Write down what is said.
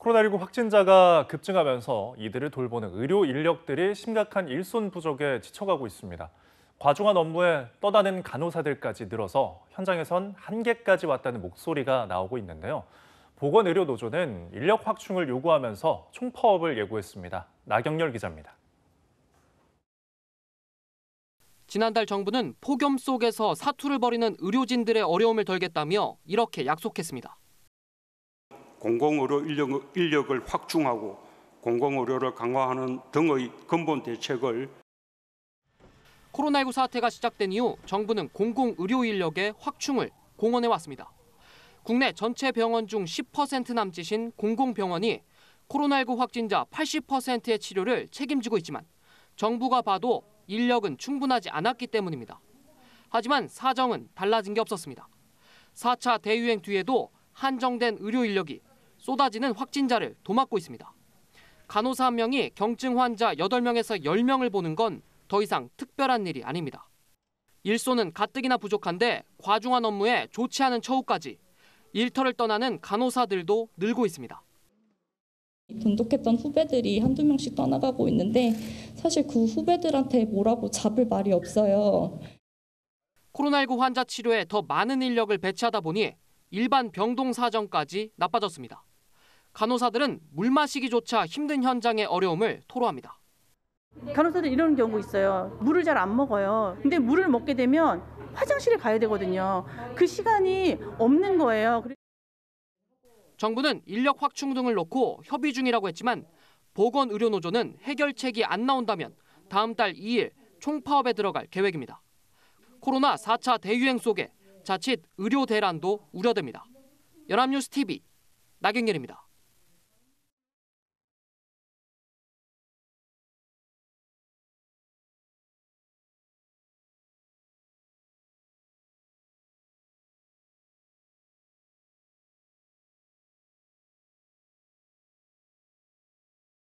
코로나19 확진자가 급증하면서 이들을 돌보는 의료 인력들이 심각한 일손 부족에 지쳐가고 있습니다. 과중한 업무에 떠다니는 간호사들까지 늘어서 현장에선 한계까지 왔다는 목소리가 나오고 있는데요. 보건의료노조는 인력 확충을 요구하면서 총파업을 예고했습니다. 나경열 기자입니다. 지난달 정부는 폭염 속에서 사투를 벌이는 의료진들의 어려움을 덜겠다며 이렇게 약속했습니다. 공공의료 인력을 확충하고 공공의료를 강화하는 등의 근본 대책을 코로나19 사태가 시작된 이후 정부는 공공의료 인력의 확충을 공언해왔습니다. 국내 전체 병원 중 10% 남짓인 공공병원이 코로나19 확진자 80%의 치료를 책임지고 있지만 정부가 봐도 인력은 충분하지 않았기 때문입니다. 하지만 사정은 달라진 게 없었습니다. 4차 대유행 뒤에도 한정된 의료 인력이 쏟아지는 확진자를 도맡고 있습니다. 간호사 1명이 경증 환자 8명에서 10명을 보는 건 더 이상 특별한 일이 아닙니다. 일손은 가뜩이나 부족한데 과중한 업무에 좋지 않은 처우까지 일터를 떠나는 간호사들도 늘고 있습니다. 돈독했던 후배들이 한두 명씩 떠나가고 있는데 사실 그 후배들한테 뭐라고 잡을 말이 없어요. 코로나19 환자 치료에 더 많은 인력을 배치하다 보니 일반 병동 사정까지 나빠졌습니다. 간호사들은 물 마시기조차 힘든 현장의 어려움을 토로합니다. 간호사들 이런 경우 있어요. 물을 잘 안 먹어요. 근데 물을 먹게 되면 화장실에 가야 되거든요. 그 시간이 없는 거예요. 정부는 인력 확충 등을 놓고 협의 중이라고 했지만 보건의료노조는 해결책이 안 나온다면 다음 달 2일 총파업에 들어갈 계획입니다. 코로나 4차 대유행 속에 자칫 의료 대란도 우려됩니다. 연합뉴스 TV 나경열입니다.